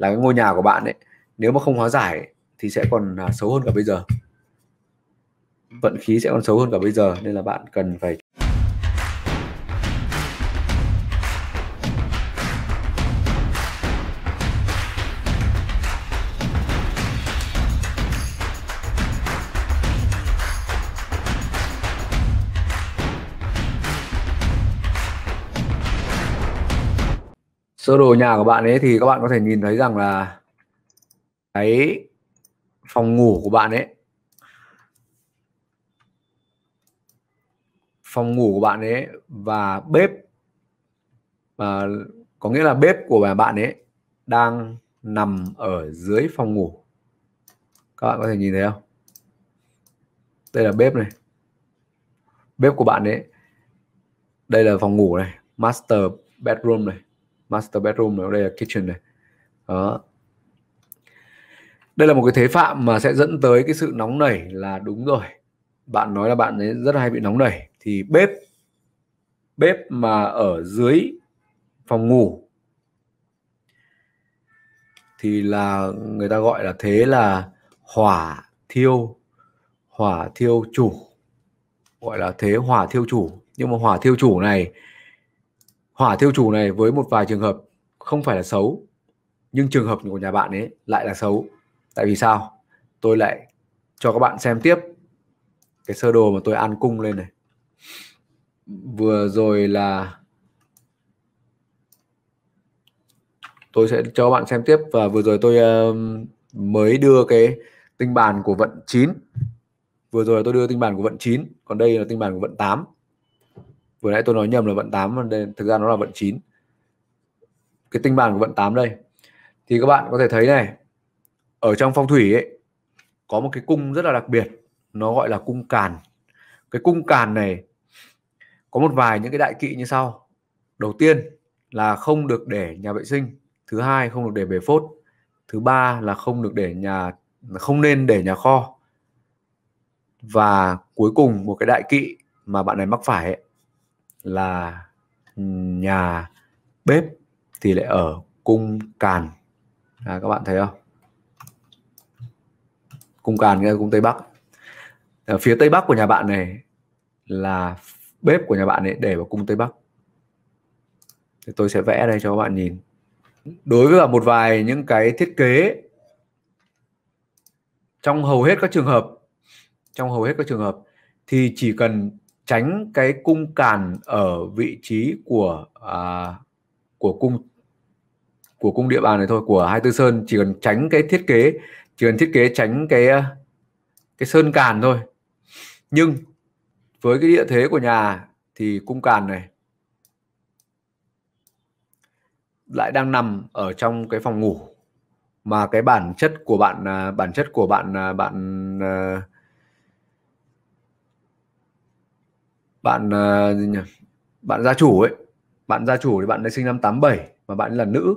là cái ngôi nhà của bạn ấy, nếu mà không hóa giải thì sẽ còn xấu hơn cả bây giờ, vận khí sẽ còn xấu hơn cả bây giờ. Nên là bạn cần phải sơ đồ nhà của bạn ấy thì các bạn có thể nhìn thấy rằng là cái phòng ngủ của bạn ấy, và bếp, và có nghĩa là bếp của bạn ấy đang nằm ở dưới phòng ngủ. Các bạn có thể nhìn thấy không? Đây là bếp này, bếp của bạn ấy. Đây là phòng ngủ này, master bedroom này, ở đây là kitchen này. Đó. Đây là một cái thế phạm mà sẽ dẫn tới cái sự nóng nảy là đúng rồi. Bạn nói là bạn ấy rất hay bị nóng nảy, thì bếp mà ở dưới phòng ngủ thì là người ta gọi là thế là hỏa thiêu chủ, gọi là thế hỏa thiêu chủ. Nhưng mà hỏa thiêu chủ này với một vài trường hợp không phải là xấu, nhưng trường hợp của nhà bạn ấy lại là xấu. Tại vì sao? Tôi lại cho các bạn xem tiếp cái sơ đồ mà tôi an cung lên này. Vừa rồi là tôi sẽ cho các bạn xem tiếp, và vừa rồi tôi mới đưa cái tinh bàn của vận 9. Vừa rồi tôi đưa tinh bàn của vận 9, còn đây là tinh bàn của vận 8. Vừa nãy tôi nói nhầm là vận 8, thực ra nó là vận 9. Cái tinh bàn của vận 8 đây. Thì các bạn có thể thấy này, ở trong phong thủy ấy, có một cái cung rất là đặc biệt, nó gọi là cung càn. Cái cung càn này có một vài những cái đại kỵ như sau. Đầu tiên là không được để nhà vệ sinh, thứ hai không được để bể phốt, thứ ba là không nên để nhà kho. Và cuối cùng một cái đại kỵ mà bạn này mắc phải ấy, là nhà bếp thì lại ở cung càn. Các bạn thấy không? Cung càn nghe cung Tây Bắc. Ở phía Tây Bắc của nhà bạn này là bếp của nhà bạn ấy để vào cung Tây Bắc. Thì tôi sẽ vẽ đây cho các bạn nhìn. Đối với một vài những cái thiết kế, trong hầu hết các trường hợp thì chỉ cần tránh cái cung càn ở vị trí của cung địa bàn này thôi, của Hai Tư Sơn. Chỉ cần tránh cái thiết kế, tránh cái sơn càn thôi. Nhưng với cái địa thế của nhà thì cung càn này lại đang nằm ở trong cái phòng ngủ, mà cái bản chất của bạn gia chủ ấy, bạn gia chủ thì bạn ấy sinh năm 87 mà bạn ấy là nữ,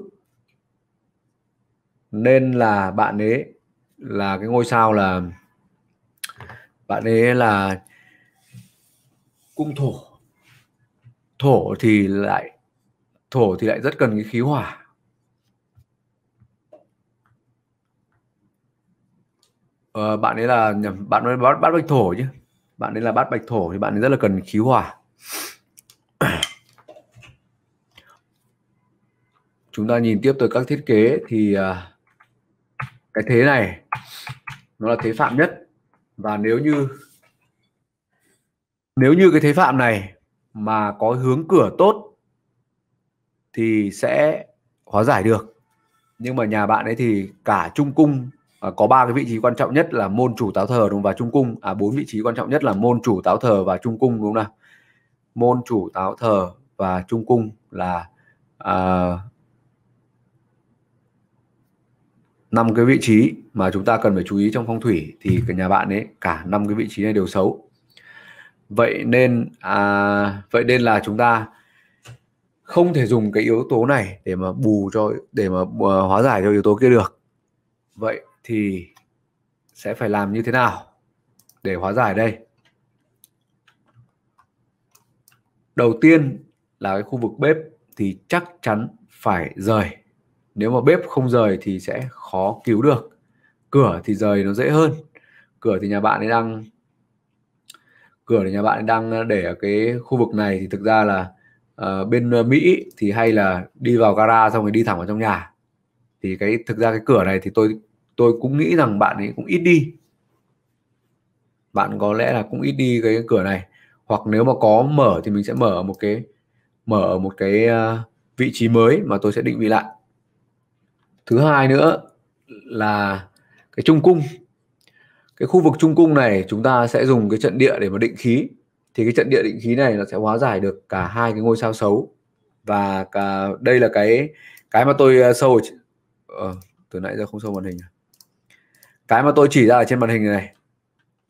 nên là bạn ấy là cái ngôi sao là bạn ấy là cung thổ. Thổ thì lại rất cần cái khí hỏa. Bạn ấy là bát bạch thổ chứ. Bạn ấy là bát bạch thổ thì bạn ấy rất là cần khí hỏa. Chúng ta nhìn tiếp tới các thiết kế thì cái thế này nó là thế phạm nhất. Và nếu như cái thế phạm này mà có hướng cửa tốt thì sẽ hóa giải được. Nhưng mà nhà bạn ấy thì cả trung cung có 3 cái vị trí quan trọng nhất là môn chủ táo thờ, đúng, và trung cung 4 vị trí quan trọng nhất là môn chủ táo thờ và trung cung, đúng không? Môn chủ táo thờ và trung cung là 5 cái vị trí mà chúng ta cần phải chú ý trong phong thủy. Thì cái nhà bạn ấy cả 5 cái vị trí này đều xấu. Vậy nên là chúng ta không thể dùng cái yếu tố này để mà hóa giải cho yếu tố kia được. Vậy thì sẽ phải làm như thế nào để hóa giải đây? Đầu tiên là cái khu vực bếp thì chắc chắn phải rời. Nếu mà bếp không rời thì sẽ khó cứu được. Cửa thì rời nó dễ hơn. Cửa thì nhà bạn đang để ở cái khu vực này thì thực ra là bên Mỹ thì hay là đi vào gara xong rồi đi thẳng vào trong nhà. Thì cái thực ra cái cửa này thì tôi cũng nghĩ rằng bạn ấy cũng ít đi. Bạn có lẽ là cũng ít đi cái cửa này, hoặc nếu mà có mở thì mình sẽ mở một cái vị trí mới mà tôi sẽ định vị lại. Thứ hai nữa là cái trung cung. Cái khu vực trung cung này chúng ta sẽ dùng cái trận địa để mà định khí. Thì cái trận địa định khí này nó sẽ hóa giải được cả hai cái ngôi sao xấu. Và cả đây là cái mà tôi sâu từ nãy giờ không sâu màn hình. Cái mà tôi chỉ ra ở trên màn hình này,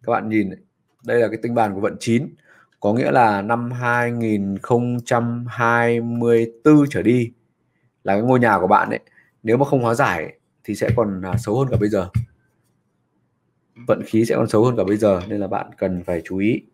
các bạn nhìn đây là cái tinh bàn của vận 9, có nghĩa là năm 2024 trở đi là cái ngôi nhà của bạn ấy, nếu mà không hóa giải thì sẽ còn xấu hơn cả bây giờ. Vận khí sẽ còn xấu hơn cả bây giờ, nên là bạn cần phải chú ý.